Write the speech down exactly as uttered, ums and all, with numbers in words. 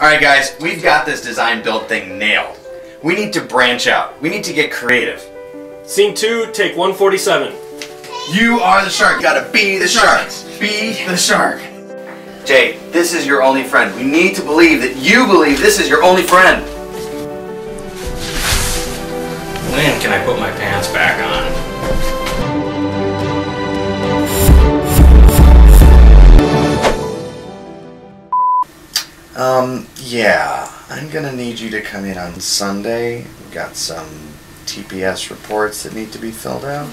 Alright guys, we've got this design build thing nailed. We need to branch out. We need to get creative. Scene two, take one forty-seven. You are the shark. You gotta be the shark. Be the shark. Jay, this is your only friend. We need to believe that you believe this is your only friend. When can I put my pants back on? Um, yeah, I'm gonna need you to come in on Sunday. We've got some T P S reports that need to be filled out.